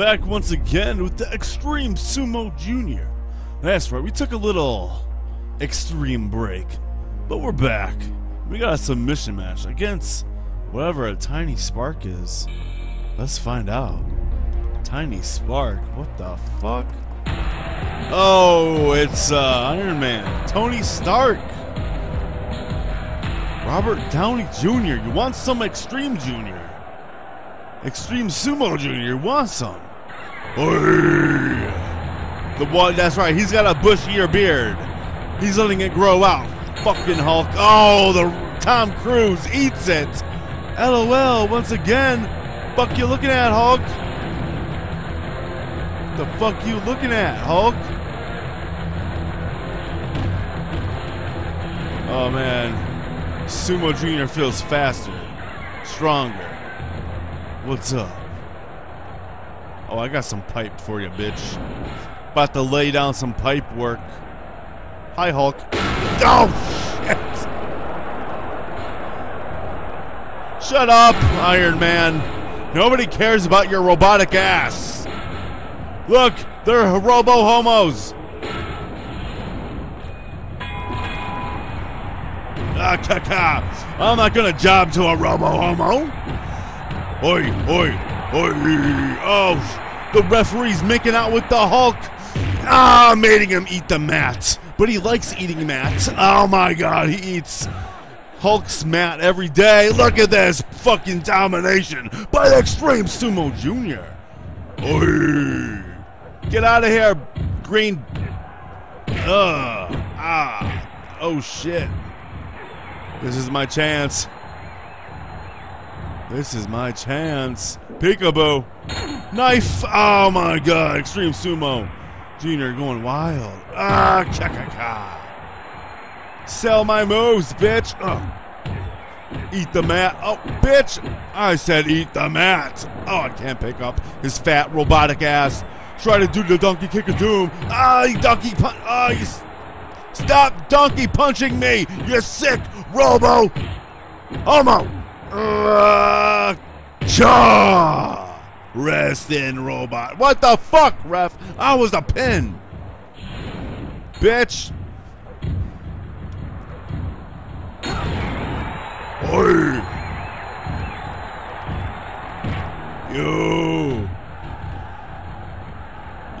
back once again with the Extreme Sumo Jr. That's right, we took a little extreme break, but we're back. We got a submission match against whatever a Tiny Spark is. Let's find out. Tiny Spark, what the fuck? Oh, it's Iron Man, Tony Stark, Robert Downey Jr. You want some Extreme Jr.? Extreme Sumo Jr. wants some. The one, that's right, he's got a bush ear beard. He's letting it grow out. Fucking Hulk. Oh, the Tom Cruise eats it. LOL, once again. Fuck you looking at, Hulk? The fuck you looking at, Hulk? Oh, man. Sumo Jr. feels faster, stronger. What's up? Oh, I got some pipe for you, bitch. About to lay down some pipe work. Hi, Hulk. Oh, shit. Shut up, Iron Man. Nobody cares about your robotic ass. Look, they're robo-homos. Ah, caca. I'm not gonna job to a robo-homo. Oi, oi, oi. Oh, the referee's making out with the Hulk. Ah, making him eat the mat. But he likes eating mats. Oh my god, he eats Hulk's mat every day. Look at this fucking domination by the Extreme Sumo Jr. Oy. Get out of here, green. Oh shit. This is my chance. This is my chance. Peekaboo. Knife. Oh my god. Extreme Sumo Jr. going wild. Ah, ka-ka-ka. Sell my moves, bitch. Eat the mat. Oh, bitch. I said eat the mat. Oh, I can't pick up his fat robotic ass. Try to do the donkey kick of doom. Ah, you donkey punch. Ah, you. Stop donkey punching me, you sick robo. Homo. Cha! Rest in, robot. What the fuck, ref? I was a pin, bitch. Oi.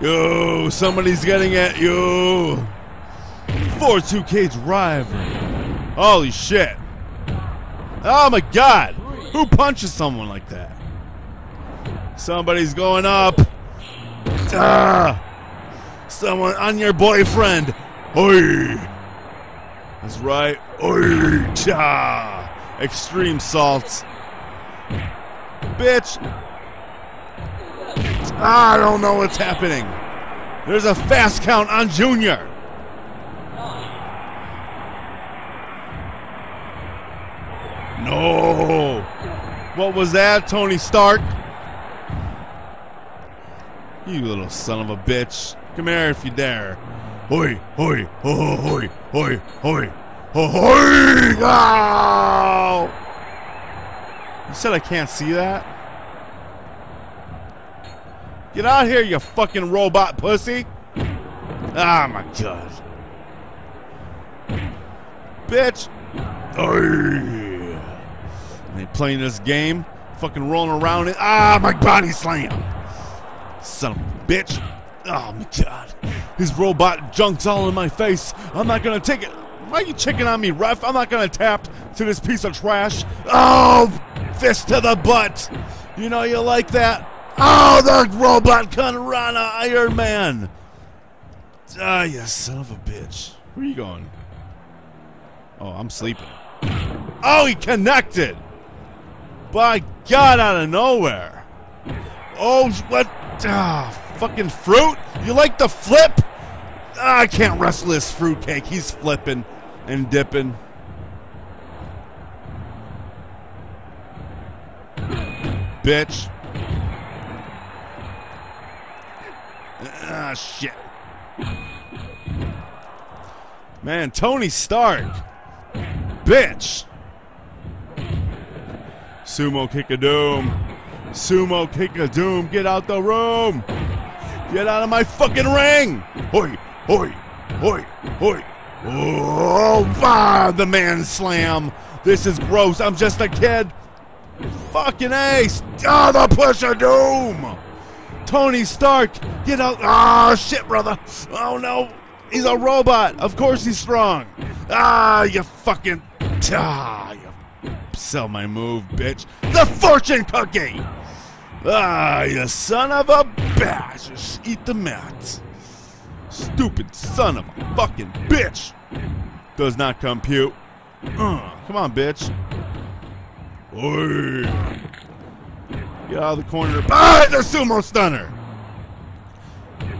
Yo, somebody's getting at you. 4-2 cage rival. Holy shit. Oh my god! Who punches someone like that? Somebody's going up. Ah! Someone on your boyfriend. Oi! That's right. Oi! Ah! Extreme salt. Bitch! Ah, I don't know what's happening. There's a fast count on Junior. No! What was that, Tony Stark? You little son of a bitch. Come here if you dare. Hoi, hoi, ho, hoi, hoi, hoi, ho, hoi! Ow! You said I can't see that? Get out here, you fucking robot pussy! Ah, my god. Bitch! Oi! They playing this game, fucking rolling around it. Ah, my body slam! Son of a bitch! Oh my god, his robot junk's all in my face. I'm not gonna take it. Why are you checking on me, ref? I'm not gonna tap to this piece of trash. Oh, fist to the butt. You know you like that. Oh, the robot Kanrana Iron Man. Ah, you son of a bitch. Where are you going? Oh, I'm sleeping. Oh, he connected. By God, out of nowhere. Oh, what? Ah, fucking fruit? You like the flip? Ah, I can't wrestle this fruitcake. He's flipping and dipping. Bitch. Ah, shit. Man, Tony Stark. Bitch. Sumo kick of doom. Sumo kick of doom, get out the room! Get out of my fucking ring! Hoi, hoi, hoi, hoi! Oh, bah, the man slam! This is gross, I'm just a kid! Fucking ace! Ah, oh, the push of doom! Tony Stark, get out! Ah, oh, shit, brother! Oh no! He's a robot! Of course he's strong! Ah, you fucking... Ah, you sell my move, bitch! The fortune cookie! Ah, you son of a bitch! Just eat the mat! Stupid son of a fucking bitch! Does not compute. Come on, bitch. Oy. Get out of the corner. Ah, the sumo stunner!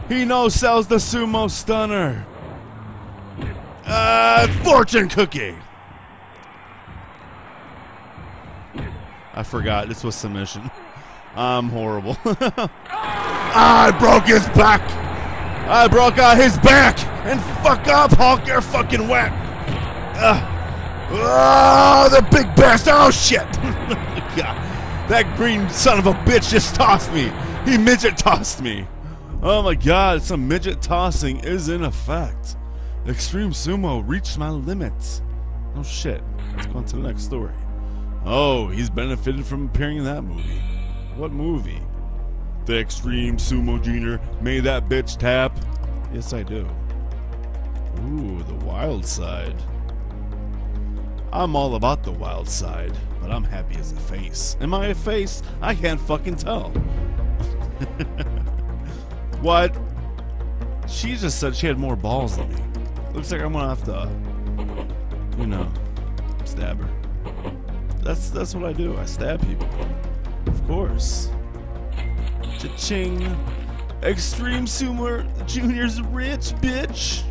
He no-sells the sumo stunner. Fortune cookie! I forgot, this was submission. I'm horrible. I broke his back! I broke out his back! And fuck up, Hulk, you're fucking whack! Oh, the big bastard! Oh, shit! God. That green son of a bitch just tossed me! He midget tossed me! Oh my god, some midget tossing is in effect. Extreme Sumo reached my limits. Oh shit, let's go on to the next story. Oh, he's benefited from appearing in that movie. What movie? The Extreme Sumo Jr. made that bitch tap. Yes, I do. Ooh, the wild side. I'm all about the wild side, but I'm happy as a face. Am I a face? I can't fucking tell. What? She just said she had more balls than me. Looks like I'm gonna have to, you know, stab her. That's what I do. I stab people. Of course. Cha-ching. Extreme Sumo Junior's rich, bitch.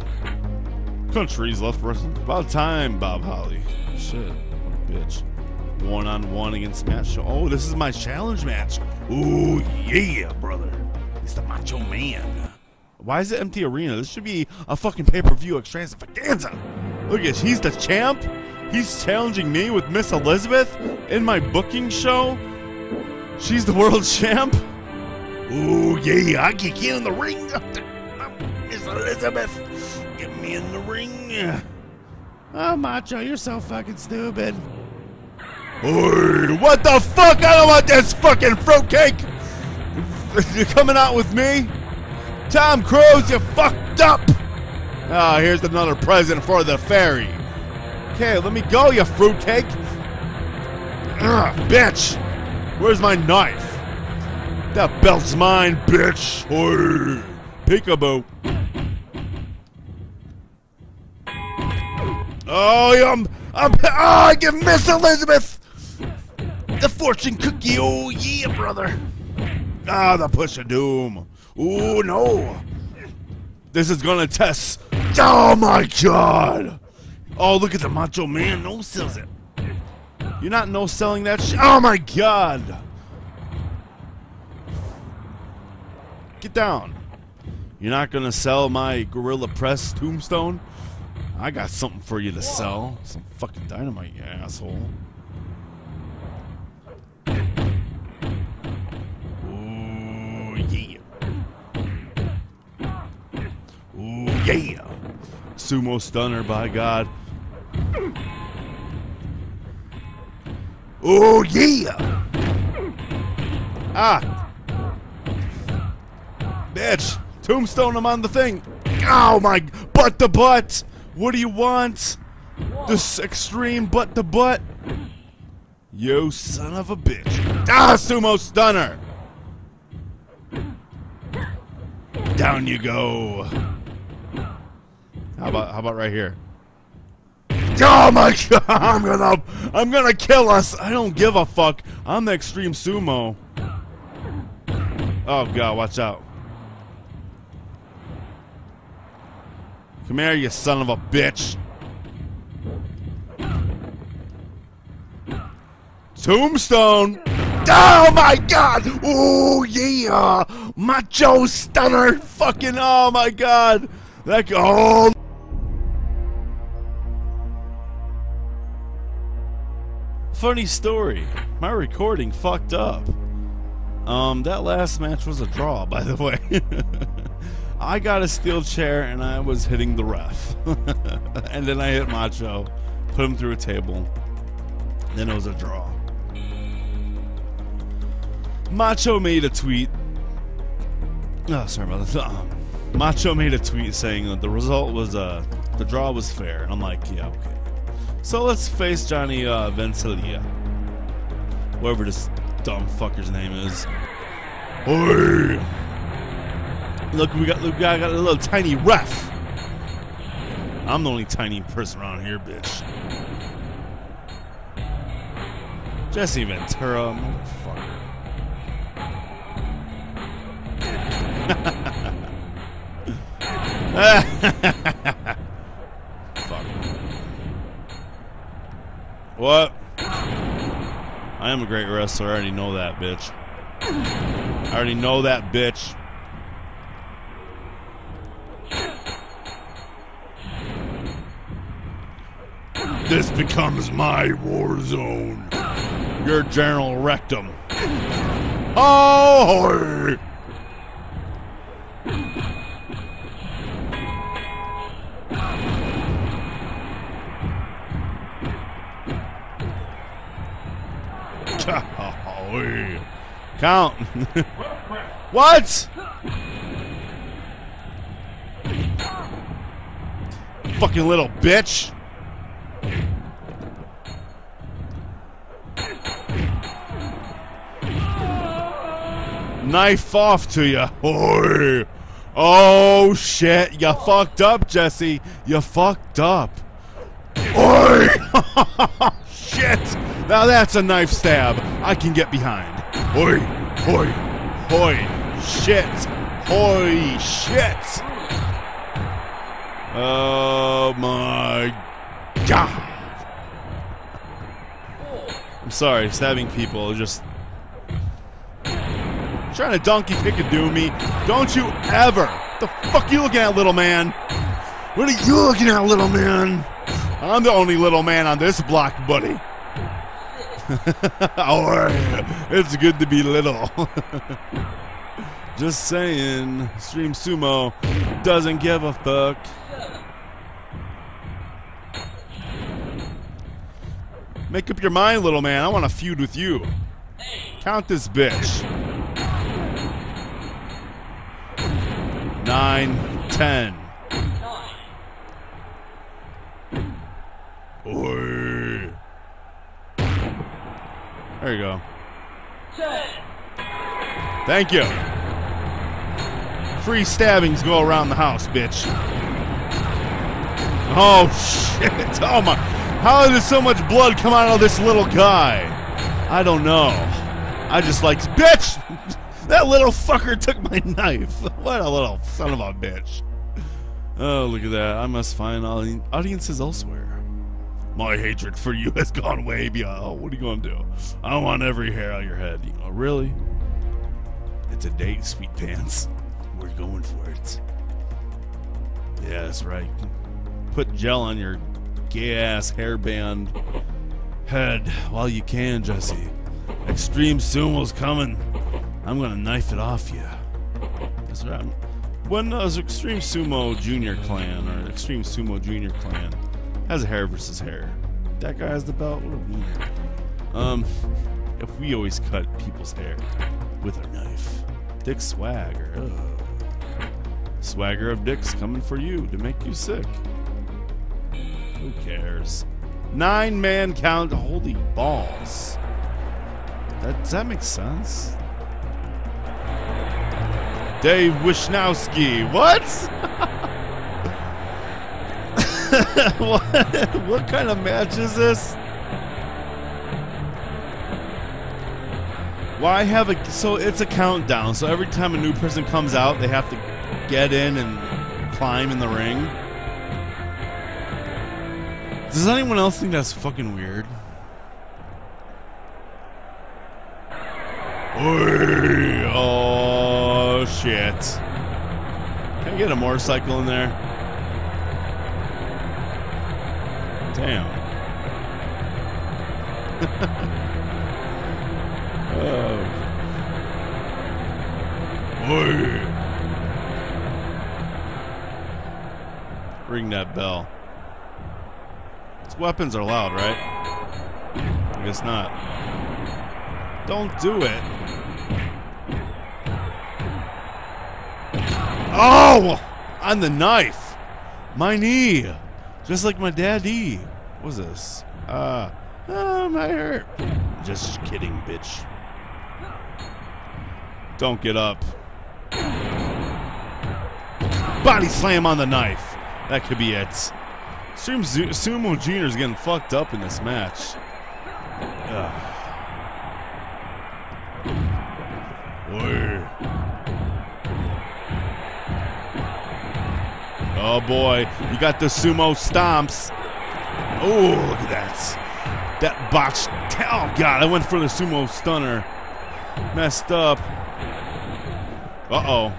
Countries left wrestling. About time, Bob Holly. Shit, what a bitch. One-on-one against Smash. Oh, this is my challenge match. Ooh, yeah, brother. It's the Macho Man. Why is it empty arena? This should be a fucking pay-per-view extravaganza. Look at, he's the champ. He's challenging me with Miss Elizabeth in my booking show. She's the world champ. Ooh, yeah, I can get in the ring. Miss Elizabeth, get me in the ring. Oh, Macho, you're so fucking stupid. Ooh, what the fuck? I don't want this fucking fruitcake. You're coming out with me? Tom Cruise, you fucked up! Ah, oh, here's another present for the fairy. Okay, let me go, you fruitcake. Ugh, bitch! Where's my knife? That belt's mine, bitch! Oy. Peekaboo. Oh, I give Miss Elizabeth the fortune cookie. Oh, yeah, brother. Ah, the push of doom. Ooh, no. This is gonna test. Oh, my God. Oh, look at the Macho Man. No sells it. You're not no selling that shit. Oh, my God. Get down. You're not gonna sell my Gorilla Press tombstone? I got something for you to sell. Some fucking dynamite, you asshole. Yeah. Ooh, yeah. Sumo stunner, by God. Ooh, yeah. Ah. Bitch. Tombstone him on the thing. Oh, my. Butt to butt. What do you want? This extreme butt to butt. You son of a bitch. Ah, sumo stunner. Down you go. How about right here? Oh my God! I'm gonna kill us. I don't give a fuck. I'm the Extreme Sumo. Oh God! Watch out! Come here, you son of a bitch! Tombstone! Oh my God! Oh yeah! Macho stunner! Fucking oh my God! That oh. Funny story. My recording fucked up. That last match was a draw, by the way. I got a steel chair and I was hitting the ref. And then I hit Macho, put him through a table. Then it was a draw. Macho made a tweet. Oh, sorry about that. Macho made a tweet saying that the result was, the draw was fair. And I'm like, yeah, okay. So let's face Johnny Vencelia, whoever this dumb fucker's name is. Oy! Look, I got a little tiny ref. I'm the only tiny person around here, bitch. Jesse Ventura, motherfucker. Fuck. What? I am a great wrestler. I already know that, bitch. I already know that, bitch. This becomes my war zone. Your general rectum. Oh! Count. What? Fucking little bitch. Knife off to you. Oh shit, you fucked up, Jesse. You fucked up. Shit. Now that's a knife stab I can get behind. Hoi, hoi, hoi, shit, hoi, shit. Oh my god. I'm sorry, stabbing people just trying to donkey kick a doomy. Don't you ever. The fuck you looking at, little man? What are you looking at, little man? I'm the only little man on this block, buddy. Or it's good to be little. Just saying, Stream Sumo doesn't give a fuck. Make up your mind, little man. I want to feud with you. Count this bitch. 9, 10. Oi. There you go. Thank you. Free stabbings go around the house, bitch. Oh, shit. Oh, my. How did so much blood come out of this little guy? I don't know. I just like, bitch! That little fucker took my knife. What a little son of a bitch. Oh, look at that. I must find audiences elsewhere. My hatred for you has gone way beyond. Oh, what are you gonna do? I want every hair out of your head. You know, really? It's a date, sweet pants. We're going for it. Yeah, that's right. Put gel on your gay-ass hairband head while you can, Jesse. Extreme Sumo's coming. I'm gonna knife it off you. That's right. When does Extreme Sumo Junior Clan or Extreme Sumo Junior Clan? Has a hair versus hair. That guy has the belt. What a weird. If we always cut people's hair with a knife. Dick Swagger. Ugh. Swagger of dicks coming for you to make you sick. Who cares? 9-man count. Holy balls. Does that make sense? Dave Wishnowski. What? What kind of match is this? Why have a... So it's a countdown. So every time a new person comes out, they have to get in and climb in the ring. Does anyone else think that's fucking weird? Oh, shit. Can I get a motorcycle in there? Damn. Ring that bell. Its weapons are loud, right? I guess not. Don't do it. Oh! On the knife! My knee! Just like my daddy. What was this? My hurt. Just kidding, bitch. Don't get up. Body slam on the knife. That could be it. Sumo Jr. is getting fucked up in this match. Oh boy, you got the sumo stomps. Oh, look at that. That botched. Oh god, I went for the sumo stunner. Messed up. Uh-oh.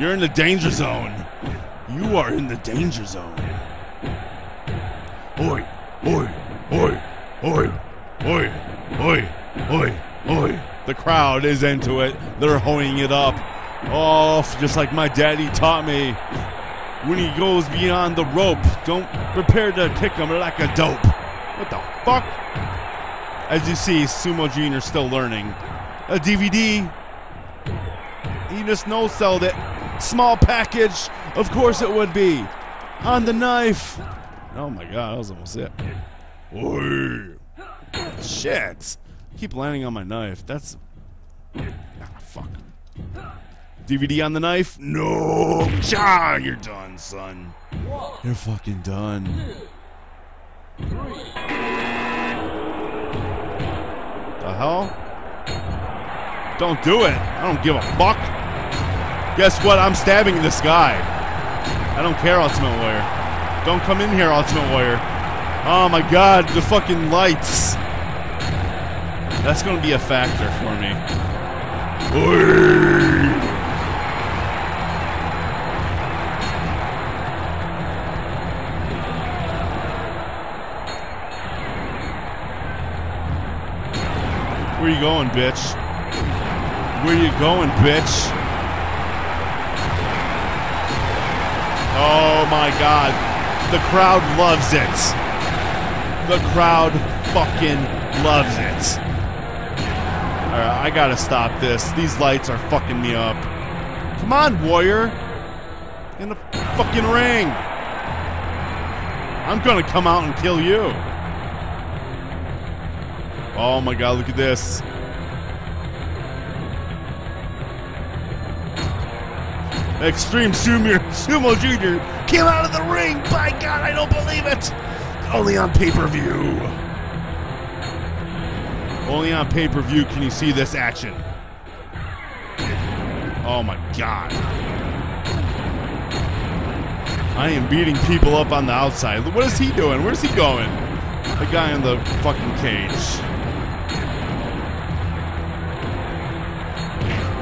You're in the danger zone. You are in the danger zone. Oi, oi, oi, oi, oi, oi, oi, oi. The crowd is into it. They're honing it up. Oh, just like my daddy taught me. When he goes beyond the rope, don't prepare to kick him like a dope. What the fuck? As you see, Sumo Jr. still learning. A DVD. He just no-sold it. Small package. Of course it would be. On the knife. Oh my god, that was almost it. Oy. Shit. I keep landing on my knife. That's... ah, fuck. DVD on the knife? No! Cha! You're done, son. You're fucking done. The hell? Don't do it. I don't give a fuck. Guess what? I'm stabbing this guy. I don't care, Ultimate Warrior. Don't come in here, Ultimate Warrior. Oh my god, the fucking lights. That's gonna be a factor for me. Oy. Where you going, bitch? Where you going, bitch? Oh my god. The crowd loves it. The crowd fucking loves it. Alright, I gotta stop this. These lights are fucking me up. Come on, Warrior. In the fucking ring. I'm gonna come out and kill you. Oh my god, look at this. Extreme Sumo Jr. came out of the ring. By god, I don't believe it. Only on pay-per-view. Only on pay-per-view can you see this action. Oh my god. I am beating people up on the outside. What is he doing? Where's he going? The guy in the fucking cage.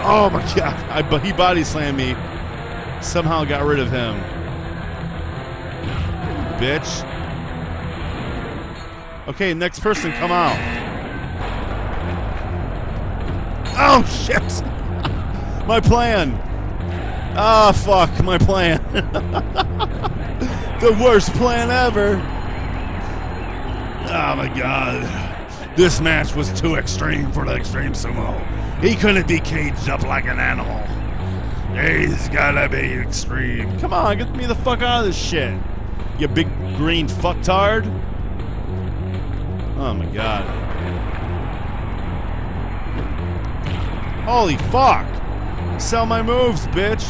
Oh my god, he body slammed me. Somehow got rid of him. Bitch. Okay, next person, come out. Oh shit! My plan! Ah, fuck, my plan. The worst plan ever. Oh my god. This match was too extreme for the extreme sumo. He couldn't be caged up like an animal. He's gotta be extreme. Come on, get me the fuck out of this shit. You big green fucktard. Oh my god. Holy fuck. Sell my moves, bitch.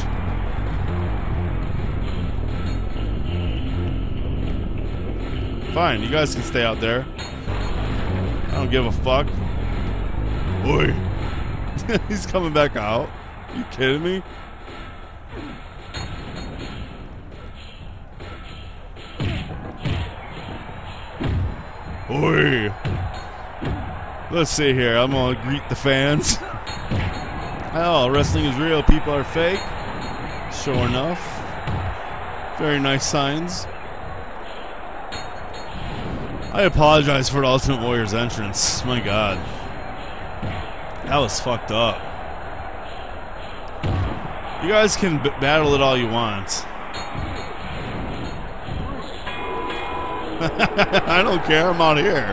Fine, you guys can stay out there. I don't give a fuck. Oi. He's coming back out. You kidding me? Oi. Let's see here. I'm gonna greet the fans. Oh, wrestling is real. People are fake. Sure enough. Very nice signs. I apologize for the Ultimate Warrior's entrance. My god. That was fucked up. You guys can battle it all you want. I don't care, I'm out here.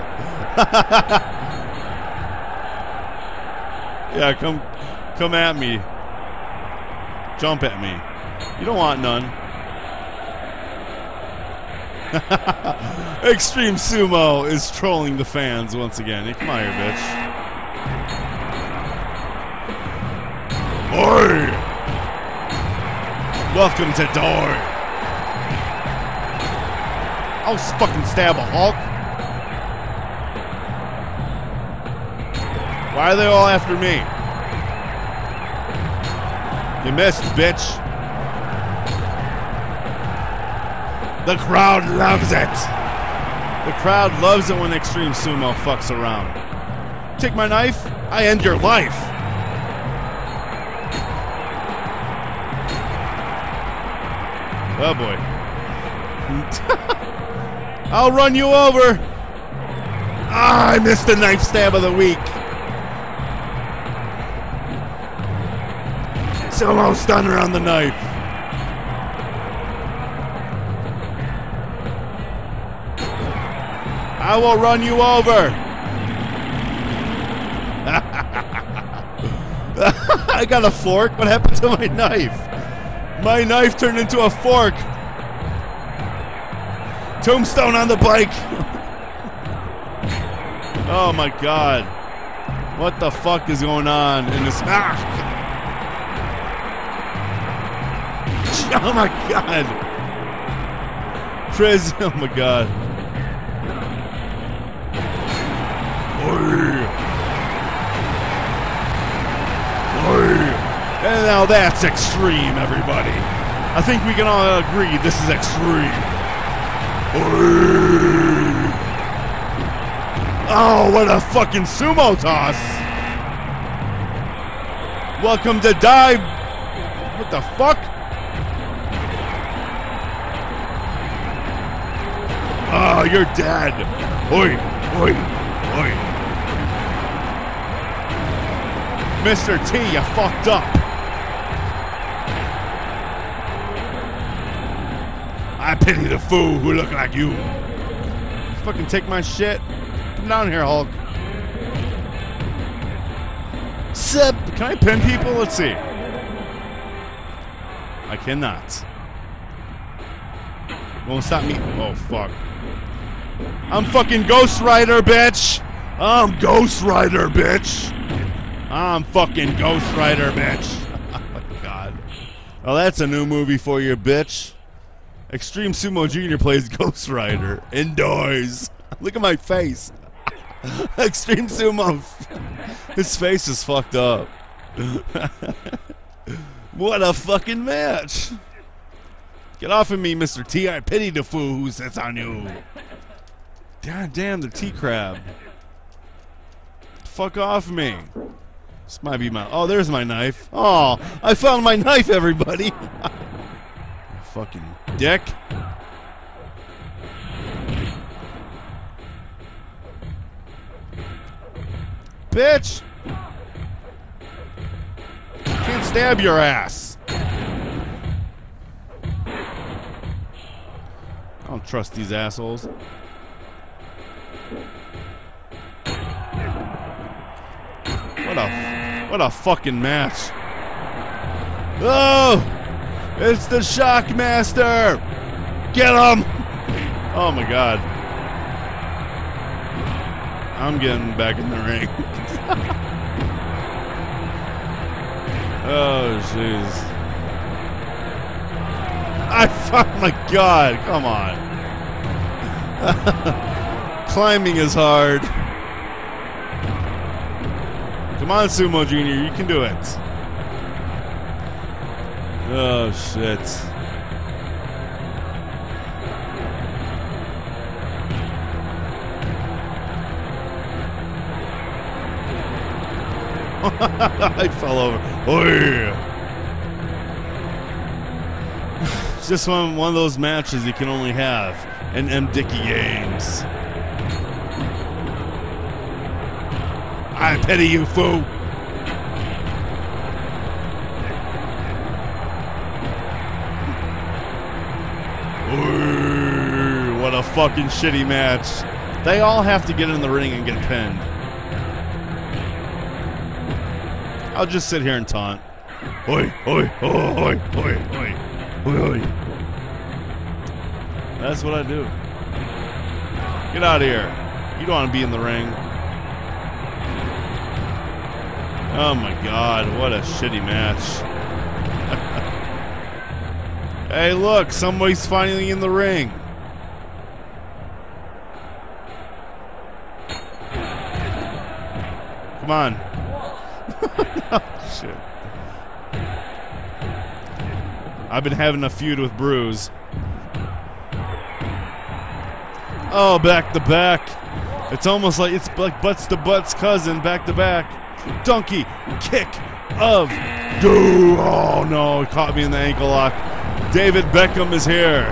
Yeah, come at me. Jump at me. You don't want none. Extreme Sumo is trolling the fans once again. Hey, come on here, bitch. Oi! Welcome to Door. I'll fucking stab a Hulk. Why are they all after me? You missed, bitch. The crowd loves it. The crowd loves it when Extreme Sumo fucks around. Take my knife, I end your life. Oh boy. I'll run you over. Ah, I missed the knife stab of the week. Sumo stunner on the knife. I will run you over. I got a fork. What happened to my knife? My knife turned into a fork. Tombstone on the bike. Oh my god. What the fuck is going on in this? Ah! Oh my god. Triz. Oh my god. And now that's extreme, everybody. I think we can all agree this is extreme. Oh, what a fucking sumo toss. Welcome to Dive. What the fuck? Oh, you're dead. Oi, oi, oi. Mr. T, you fucked up. I pity the fool who look like you. Fucking take my shit. Come down here, Hulk. Sip. Can I pin people? Let's see. I cannot. Won't stop me. Oh, fuck. I'm fucking Ghost Rider, bitch. I'm Ghost Rider, bitch. I'm fucking Ghost Rider, bitch. Oh, my God. Well, that's a new movie for you, bitch. Extreme Sumo Jr. plays Ghost Rider indoors. Look at my face. Extreme Sumo. His face is fucked up. What a fucking match. Get off of me, Mr. T. I pity the fool who sits on you. God damn, the T-Crab. Fuck off me. This might be my... Oh, there's my knife. Oh, I found my knife, everybody. Fucking dick. Bitch. Can't stab your ass. I don't trust these assholes. What a fucking match. Oh! It's the Shockmaster! Get him! Oh my god. I'm getting back in the ring. Oh, jeez. Oh my god, come on. Climbing is hard. Come on, Sumo Jr., you can do it. Oh shit. I fell over. Oh, it's just one of those matches you can only have in M. Dickey games. I pity you, fool. Ooh, what a fucking shitty match. They all have to get in the ring and get pinned. I'll just sit here and taunt. Oi, oi, oi, oi, oi, oi, oi. That's what I do. Get out of here. You don't want to be in the ring. Oh my god, what a shitty match. Hey look, somebody's finally in the ring. Come on. Oh, shit. I've been having a feud with Bruise. Oh, back to back. It's almost like it's like butts to butts cousin, back to back. Donkey kick of dude. Oh no, it caught me in the ankle lock. David Beckham is here.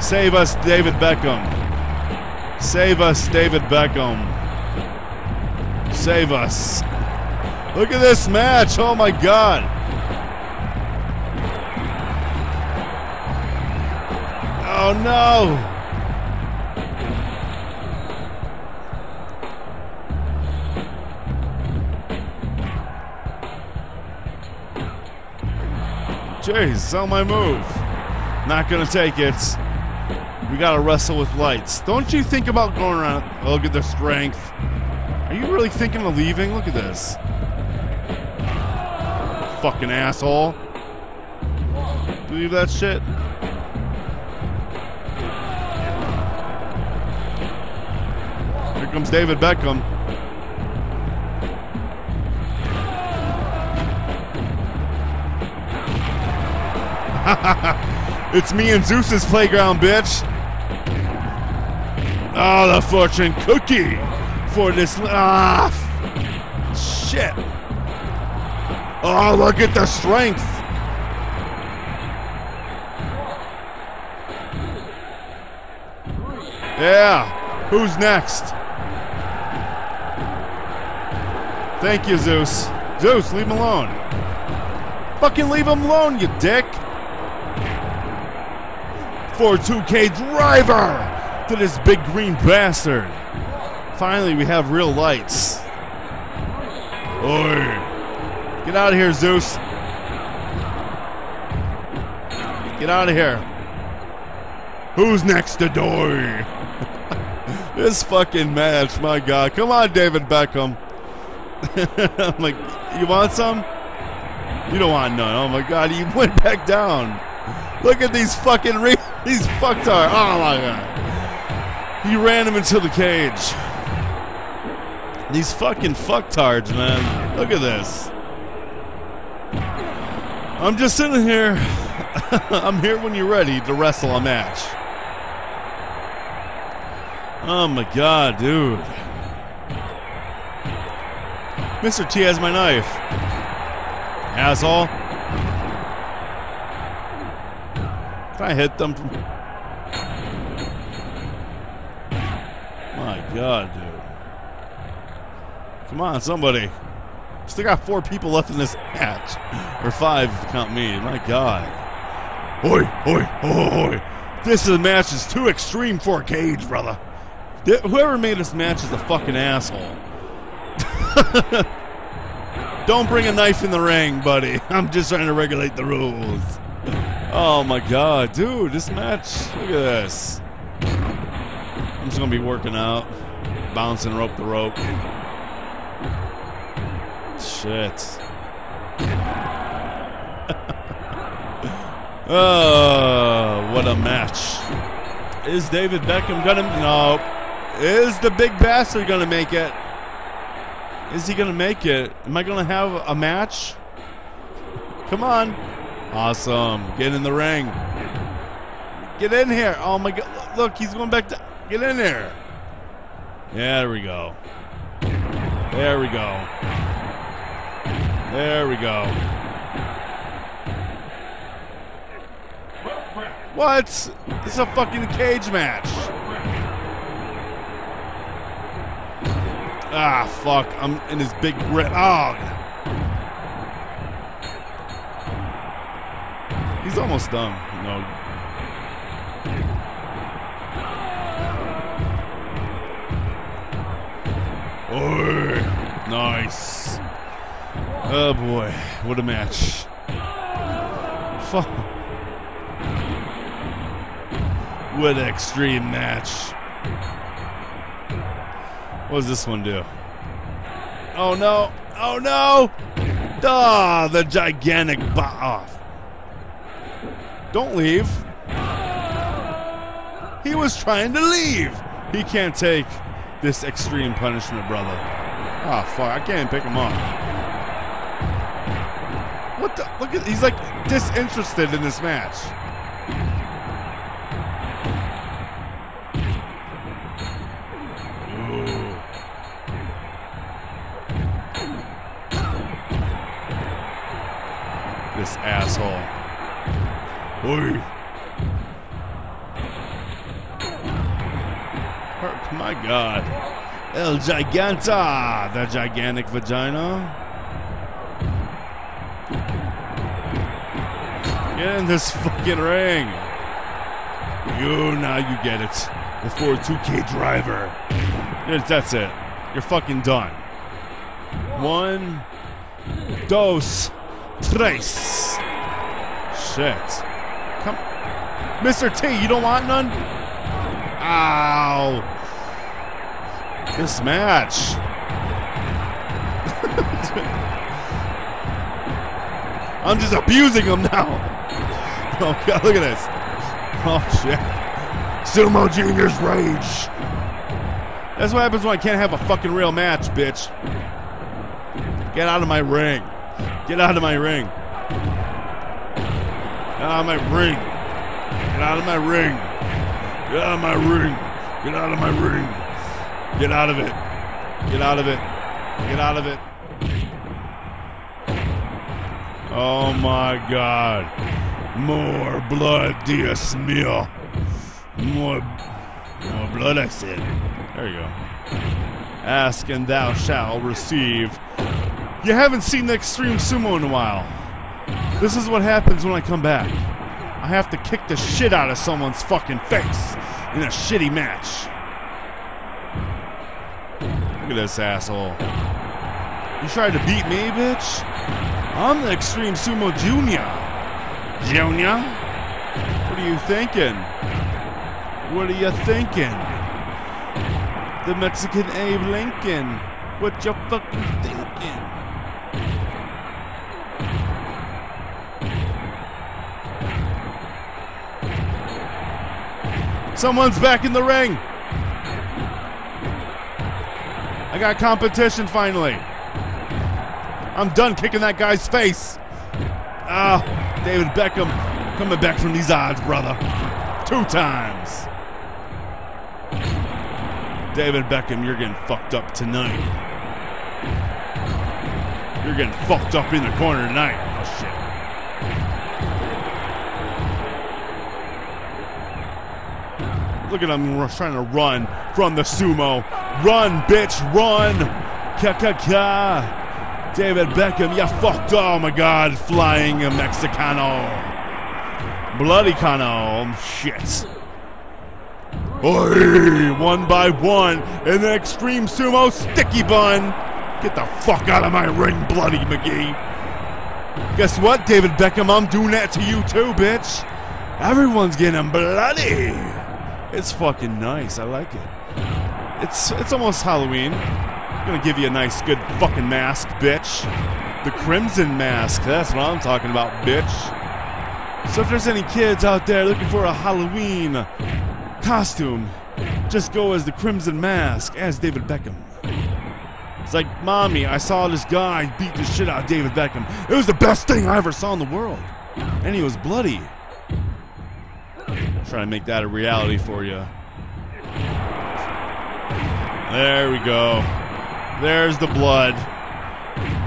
Save us, David Beckham. Save us, David Beckham. Save us. Look at this match. Oh my god. Oh no. Jeez, sell my move. Not gonna take it. We gotta wrestle with lights. Don't you think about going around. Oh, look at their strength. Are you really thinking of leaving? Look at this. Fucking asshole. Believe that shit? Here comes David Beckham. It's me and Zeus's playground, bitch. Oh, the fortune cookie for this. Ah, shit. Oh, look at the strength. Yeah. Who's next? Thank you, Zeus. Zeus, leave him alone. Fucking leave him alone, you dick. 4-2K driver to this big green bastard. Finally, we have real lights. Oi. Get out of here, Zeus. Get out of here. Who's next to die? This fucking match, my god. Come on, David Beckham. I'm like, you want some? You don't want none. Oh my god, he went back down. Look at these fucking these fucks are. Oh my god. He ran him into the cage. These fucking fucktards, man. Look at this. I'm just sitting here. I'm here when you're ready to wrestle a match. Oh my god, dude. Mr. T has my knife. Asshole. I hit them from. My god, dude. Come on, somebody. Still got 4 people left in this match. Or 5, count me. My god. Oi, oi, oi, oi. This match is too extreme for a cage, brother. Whoever made this match is a fucking asshole. Don't bring a knife in the ring, buddy. I'm just trying to regulate the rules. Oh my god, dude, this match, look at this. I'm just gonna be working out, bouncing rope to rope. Shit. Oh, what a match. Is David Beckham gonna, no. Is the big bastard gonna make it? Is he gonna make it? Am I gonna have a match? Come on. Awesome. Get in the ring. Get in here. Oh my god. Look, he's going back to. Get in there. Yeah, there we go. There we go. There we go. What? It's a fucking cage match. Ah, fuck. I'm in his big grip. Oh, he's almost done. No. Oy, nice. Oh boy, what a match. Fuck. What an extreme match. What does this one do? Oh no! Oh no! Duh! The gigantic bot off. Don't leave. He was trying to leave. He can't take this extreme punishment, brother. Ah, oh, fuck! I can't pick him up. What the? Look at, he's like disinterested in this match. Ooh. This asshole. Ooh. My God, El Giganta, the gigantic vagina. Get in this fucking ring. You, now you get it. The 4-2K driver. That's it. You're fucking done. One, dos, tres. Shit. Come, Mr. T, you don't want none? Ow. This match. I'm just abusing him now. Oh God, look at this. Oh shit. Sumo Junior's rage. That's what happens when I can't have a fucking real match, bitch. Get out of my ring. Get out of my ring. Get out of my ring. Get out of my ring. Get out of my ring. Get out of my ring. Get out of it. Get out of it. Get out of it. Oh my God. More blood, Dios mío. More blood, I said. There you go. Ask and thou shalt receive. You haven't seen the extreme sumo in a while. This is what happens when I come back. I have to kick the shit out of someone's fucking face in a shitty match. Look at this asshole. You tried to beat me, bitch? I'm the Extreme Sumo Junior. Junior? What are you thinking? What are you thinking? The Mexican Abe Lincoln. What you fucking thinking? Someone's back in the ring. I got competition finally. I'm done kicking that guy's face. Ah, David Beckham coming back from these odds, brother. 2 times. David Beckham, you're getting fucked up tonight. You're getting fucked up in the corner tonight. Oh, shit. Look at him trying to run from the sumo. Run, bitch, run! Ka-ka-ka! David Beckham, you fucked, oh my God, flying Mexicano. Bloody Cano, shit. Oy, 1 by 1, and the extreme sumo sticky bun. Get the fuck out of my ring, Bloody McGee. Guess what, David Beckham, I'm doing that to you too, bitch. Everyone's getting bloody. It's fucking nice, I like it. It's almost Halloween. I'm gonna give you a nice, good fucking mask, bitch. The Crimson Mask, that's what I'm talking about, bitch. So if there's any kids out there looking for a Halloween costume, just go as the Crimson Mask, as David Beckham. It's like, Mommy, I saw this guy beat the shit out of David Beckham. It was the best thing I ever saw in the world. And he was bloody. I'm trying to make that a reality for you. There we go. There's the blood.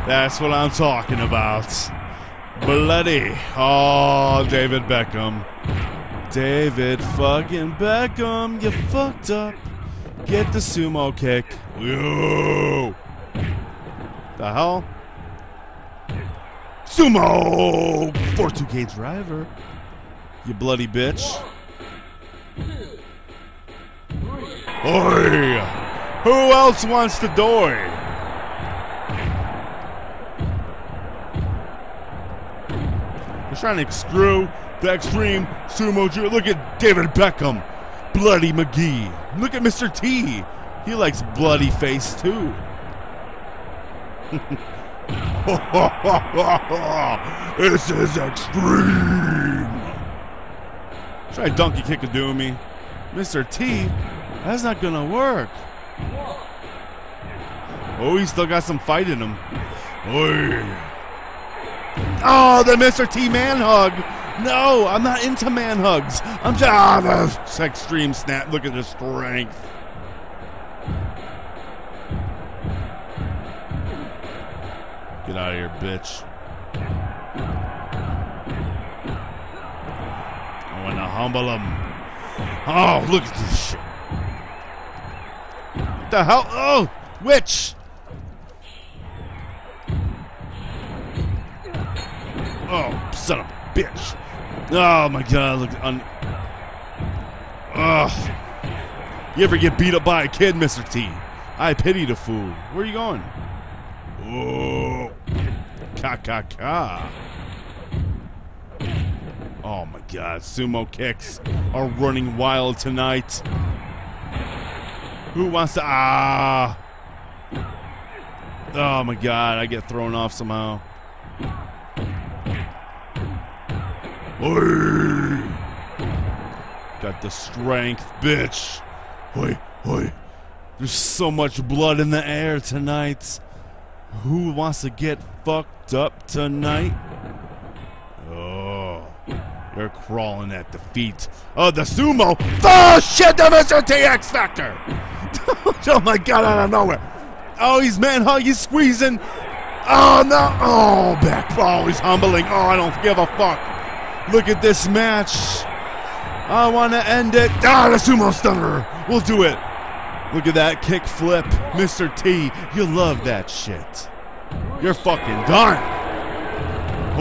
That's what I'm talking about. Bloody. Oh, David Beckham. David fucking Beckham, you fucked up. Get the sumo kick. Yo. The hell? Sumo 4-2K driver. You bloody bitch. Oi. Who else wants to die? They're trying to screw the extreme sumo judo. Look at David Beckham, Bloody McGee. Look at Mr. T. He likes bloody face too. This is extreme. Try donkey kick to do me, Mr. T. That's not gonna work. Oh, he's still got some fight in him. Oy. Oh, the Mr. T man hug. No, I'm not into man hugs. I'm just the extreme snap. Look at the strength. Get out of here, bitch. I want to humble him. Oh, look at this shit. What the hell? Oh, witch. Oh, son of a bitch. Oh, my God. Look. Oh. You ever get beat up by a kid, Mr. T? I pity the fool. Where are you going? Whoa. Ka-ka-ka. Oh my God, sumo kicks are running wild tonight. Who wants to, oh my God, I get thrown off somehow. Oy. Got the strength, bitch. Oy, oy. There's so much blood in the air tonight. Who wants to get fucked up tonight? Oh, they're crawling at the feet of the sumo. Oh shit, the Mr. T X Factor! Oh my God, out of nowhere. Oh, he's man-hug, he's squeezing. Oh no, oh, back. Oh, he's humbling. Oh, I don't give a fuck. Look at this match. I want to end it. Ah, the sumo stunner. We'll do it. Look at that kick flip, Mr. T. You love that shit. You're fucking done.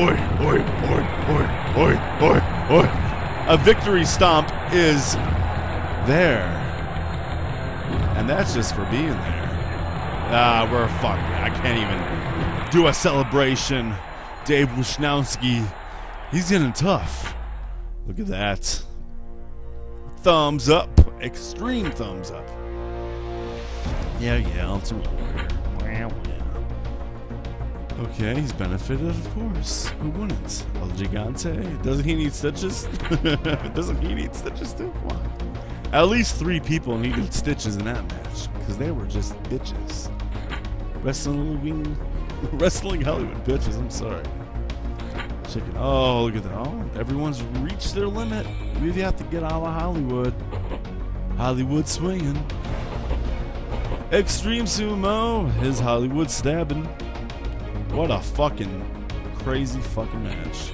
Oi, oi, oi, oi, oi, oi, oi. A victory stomp is there, and that's just for being there. Ah, we're fucked. I can't even do a celebration. Dave Wishnowski, he's getting tough. Look at that. Thumbs up, extreme thumbs up. Yeah, Ultimate Warrior. Okay, he's benefited, of course. Who wouldn't? El Gigante. Doesn't he need stitches? Doesn't he need stitches too? Why? At least 3 people needed stitches in that match, because they were just bitches. Wrestling Hollywood bitches, I'm sorry. Chicken. Oh, look at that. Oh, everyone's reached their limit. We've got to get out of Hollywood. Hollywood swinging. Extreme sumo, his Hollywood stabbing. What a fucking crazy fucking match.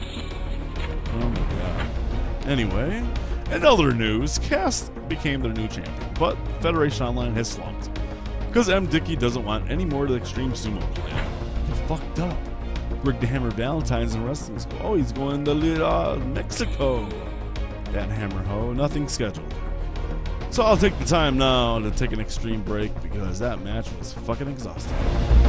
Oh my God. Anyway, in other news, Cast became their new champion, but Federation Online has slumped because M. Dickey doesn't want any more of the extreme sumo play. He fucked up. Rick the Hammer Valentine's in wrestling school. Oh, he's going to Mexico. That hammer hoe, nothing scheduled. So I'll take the time now to take an extreme break because that match was fucking exhausting.